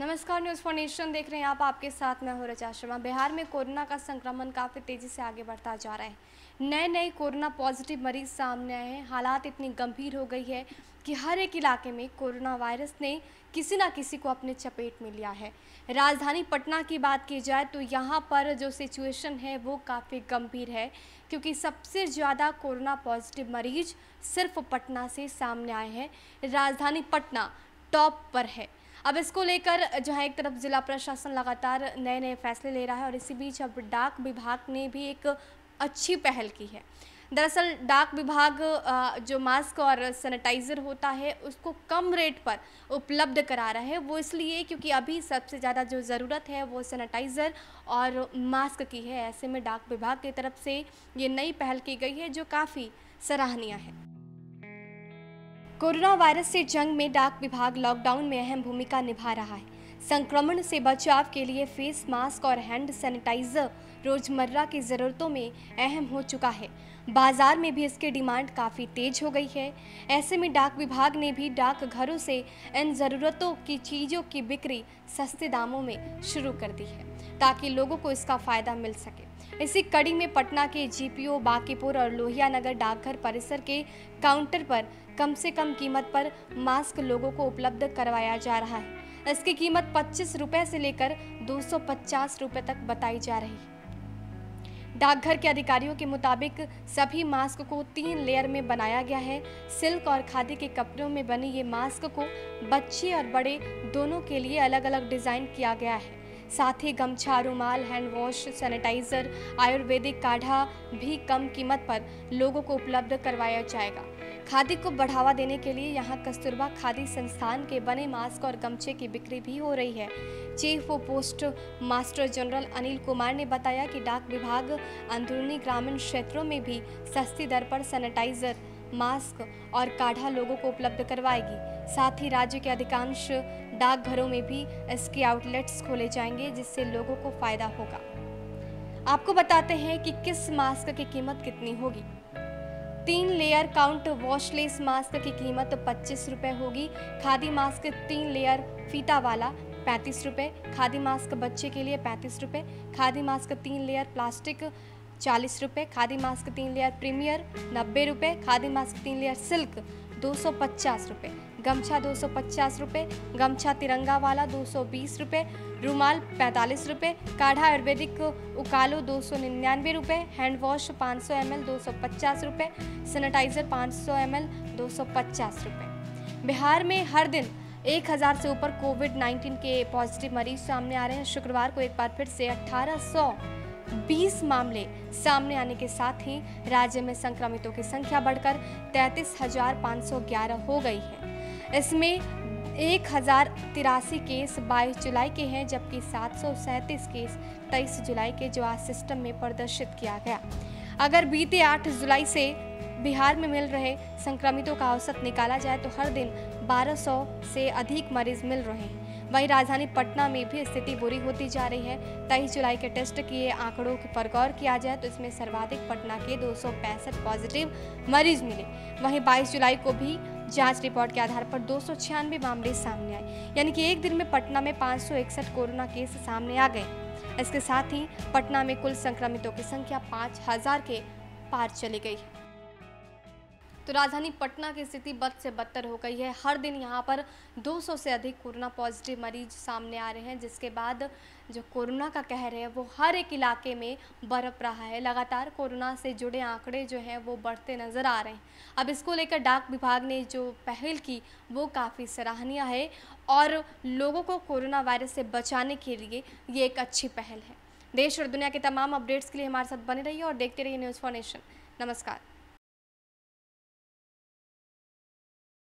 नमस्कार, news for nation देख रहे हैं आप, आपके साथ मैं हूं रजेश आश्रम। बिहार में कोरोना का संक्रमण काफ़ी तेज़ी से आगे बढ़ता जा रहा है। नए कोरोना पॉजिटिव मरीज सामने आए हैं। हालात इतनी गंभीर हो गई है कि हर एक इलाके में कोरोना वायरस ने किसी ना किसी को अपने चपेट में लिया है। राजधानी पटना की बात की जाए तो यहाँ पर जो सिचुएशन है वो काफ़ी गंभीर है, क्योंकि सबसे ज़्यादा कोरोना पॉजिटिव मरीज सिर्फ पटना से सामने आए हैं। राजधानी पटना टॉप पर है। अब इसको लेकर जो है एक तरफ जिला प्रशासन लगातार नए फैसले ले रहा है, और इसी बीच अब डाक विभाग ने भी एक अच्छी पहल की है। दरअसल डाक विभाग जो मास्क और सैनिटाइज़र होता है उसको कम रेट पर उपलब्ध करा रहा है। वो इसलिए क्योंकि अभी सबसे ज़्यादा जो ज़रूरत है वो सैनिटाइज़र और मास्क की है। ऐसे में डाक विभाग की तरफ से ये नई पहल की गई है जो काफ़ी सराहनीय है। कोरोना वायरस से जंग में डाक विभाग लॉकडाउन में अहम भूमिका निभा रहा है। संक्रमण से बचाव के लिए फेस मास्क और हैंड सैनिटाइजर रोजमर्रा की ज़रूरतों में अहम हो चुका है। बाजार में भी इसकी डिमांड काफ़ी तेज हो गई है। ऐसे में डाक विभाग ने भी डाक घरों से इन ज़रूरतों की चीज़ों की बिक्री सस्ते दामों में शुरू कर दी है, ताकि लोगों को इसका फ़ायदा मिल सके। इसी कड़ी में पटना के GPO बांकीपुर और लोहिया नगर डाकघर परिसर के काउंटर पर कम से कम कीमत पर मास्क लोगों को उपलब्ध करवाया जा रहा है। इसकी कीमत 25 रुपए से लेकर 250 रुपए तक बताई जा रही है। डाकघर के अधिकारियों के मुताबिक सभी मास्क को 3 लेयर में बनाया गया है। सिल्क और खादी के कपड़ों में बनी ये मास्क को बच्चे और बड़े दोनों के लिए अलग अलग डिज़ाइन किया गया है। साथ ही गमछा, रुमाल, हैंड वॉश, सैनिटाइजर, आयुर्वेदिक काढ़ा भी कम कीमत पर लोगों को उपलब्ध करवाया जाएगा। खादी को बढ़ावा देने के लिए यहाँ कस्तूरबा खादी संस्थान के बने मास्क और गमछे की बिक्री भी हो रही है। Chief of post master general Anil Kumar ने बताया कि डाक विभाग अंदरूनी ग्रामीण क्षेत्रों में भी सस्ती दर पर सैनिटाइजर, मास्क और काढ़ा लोगों को उपलब्ध करवाएगी। साथ ही राज्य के अधिकांश डाकघरों में भी इसके आउटलेट्स खोले जाएंगे, जिससे लोगों को फायदा होगा। आपको बताते हैं कि किस मास्क की कीमत कितनी होगी। 3 लेयर काउंट वॉशलेस मास्क की कीमत 25 रुपए होगी। खादी मास्क 3 लेयर फीता वाला 35 रुपए, खादी मास्क बच्चे के लिए 35 रुपए, खादी मास्क 3 लेयर प्लास्टिक 40 रुपए, खादी मास्क 3 लेयर प्रीमियर 90 रुपए, खादी मास्क 3 लेयर सिल्क 250 रुपए, गमछा 250 रुपए, गमछा तिरंगा वाला 220 रुपए, रुमाल 45 रुपए, काढ़ा आयुर्वेदिक उकालो 299 रुपए, हैंड वॉश 500 ml 250 रुपए, सैनिटाइजर 500 ml 250 रुपए। बिहार में हर दिन 1000 से ऊपर कोविड-19 के पॉजिटिव मरीज सामने आ रहे हैं। शुक्रवार को एक बार फिर से 1820 मामले सामने आने के साथ ही राज्य में संक्रमितों की संख्या बढ़कर 33,511 हो गई है। इसमें 1083 केस 22 जुलाई के हैं, जबकि 737 केस 23 जुलाई के जो आज सिस्टम में प्रदर्शित किया गया। अगर बीते 8 जुलाई से बिहार में मिल रहे संक्रमितों का औसत निकाला जाए तो हर दिन 1200 से अधिक मरीज मिल रहे हैं। वहीं राजधानी पटना में भी स्थिति बुरी होती जा रही है। 23 जुलाई के टेस्ट किए आंकड़ों पर गौर किया जाए तो इसमें सर्वाधिक पटना के 265 पॉजिटिव मरीज मिले। वहीं 22 जुलाई को भी जांच रिपोर्ट के आधार पर 296 मामले सामने आए, यानी कि एक दिन में पटना में 561 कोरोना केस सामने आ गए। इसके साथ ही पटना में कुल संक्रमितों की संख्या 5000 के पार चली गई है। तो राजधानी पटना की स्थिति बद से बदतर हो गई है। हर दिन यहाँ पर 200 से अधिक कोरोना पॉजिटिव मरीज सामने आ रहे हैं, जिसके बाद जो कोरोना का कहर है वो हर एक इलाके में बरप रहा है। लगातार कोरोना से जुड़े आंकड़े जो हैं वो बढ़ते नज़र आ रहे हैं। अब इसको लेकर डाक विभाग ने जो पहल की वो काफ़ी सराहनीय है, और लोगों को कोरोना वायरस से बचाने के लिए ये एक अच्छी पहल है। देश और दुनिया के तमाम अपडेट्स के लिए हमारे साथ बने रहिए और देखते रहिए न्यूज़ फॉर नेशन। नमस्कार।